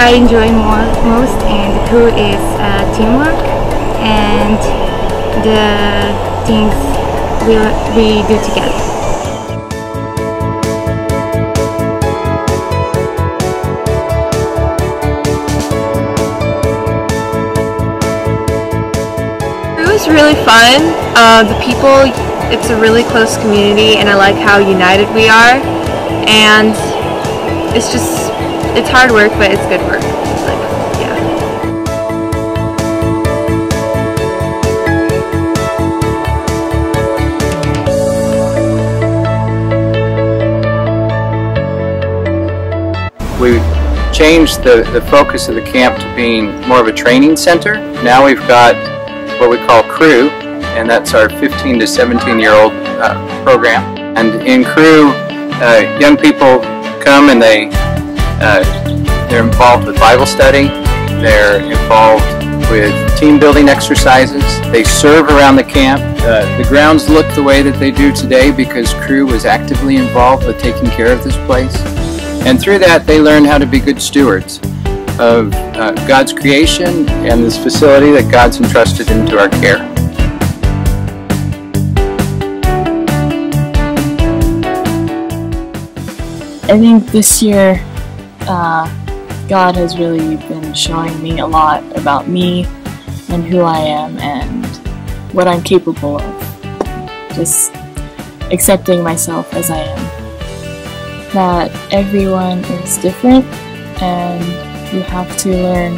I enjoy most in the crew is teamwork and the things we do together. It was really fun. The people, it's a really close community and I like how united we are, and it's just, it's hard work but it's good work. Like, yeah. We changed the focus of the camp to being more of a training center. Now we've got what we call Crew, and that's our 15 to 17-year-old program. And in Crew, young people come and they're involved with Bible study, they're involved with team building exercises, they serve around the camp. The grounds look the way that they do today because Crew was actively involved with taking care of this place. And through that, they learn how to be good stewards of God's creation and this facility that God's entrusted into our care. I think this year God has really been showing me a lot about me and who I am and what I'm capable of. Just accepting myself as I am. Not everyone is different, and you have to learn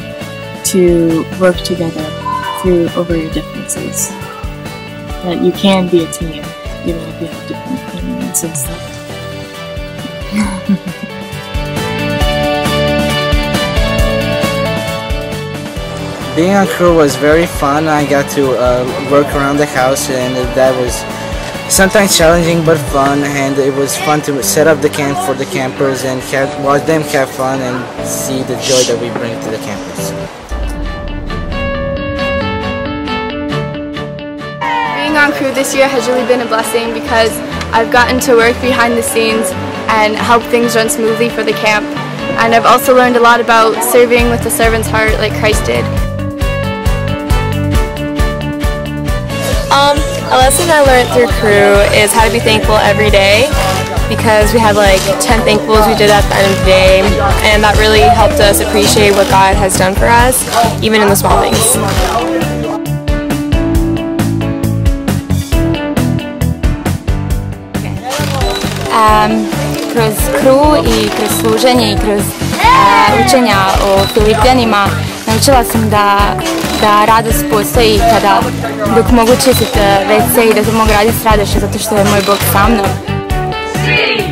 to work together over your differences. That you can be a team, even if you have different opinions and stuff. Being on Crew was very fun. I got to work around the house, and that was sometimes challenging but fun, and it was fun to set up the camp for the campers and watch them have fun and see the joy that we bring to the campers. Being on Crew this year has really been a blessing because I've gotten to work behind the scenes and help things run smoothly for the camp, and I've also learned a lot about serving with a servant's heart like Christ did. A lesson I learned through Crew is how to be thankful every day, because we had like 10 thankfuls we did at the end of the day, and that really helped us appreciate what God has done for us, even in the small things. Kroz Crew I kroz služenje I kroz učenja o Filipljanima naučila sam da radost postoji kada dok mogu čistiti WC I da mogu raditi s radošću zato što je moj Bog sa mnom.